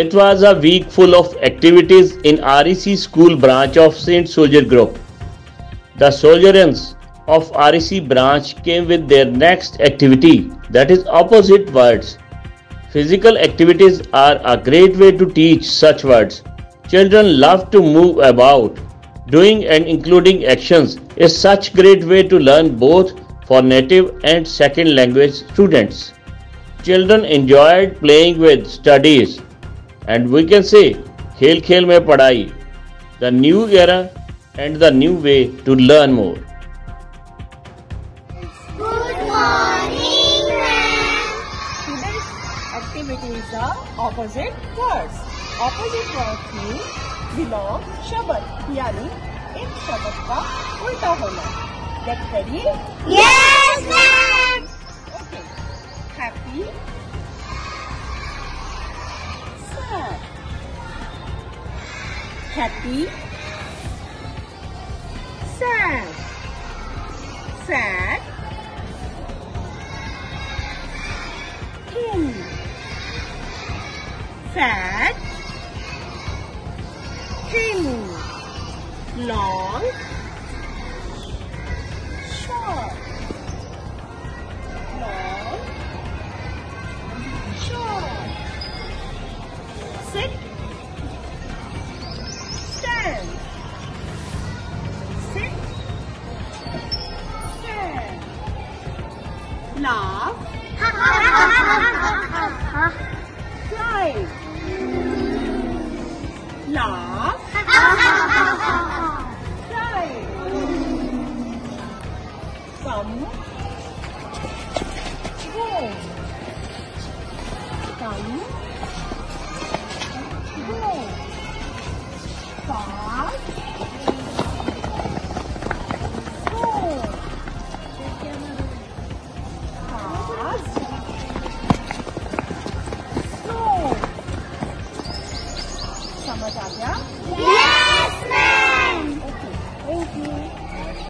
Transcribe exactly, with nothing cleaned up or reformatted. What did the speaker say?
It was a week full of activities in R E C school branch of Saint Soldier Group. The Soldiers of R E C branch came with their next activity, that is opposite words. Physical activities are a great way to teach such words. Children love to move about. Doing and including actions is such great way to learn both for native and second language students. Children enjoyed playing with studies, and we can say khel khel mein padhai, the new era and the new way to learn more. Good morning, ma'am. Students, activities are opposite words. Opposite words mean belong शब्द, यानी एक शब्द का उल्टा होना. Let's study. Yes, ma'am. Okay. Happy. Sad. Happy. Sad. Sad. King. Sad. Him. Long. Short. Long. Short. Sit. Stand. Sit. Stand. Laugh. Cry. Laugh. Cry. Come. Go. Come.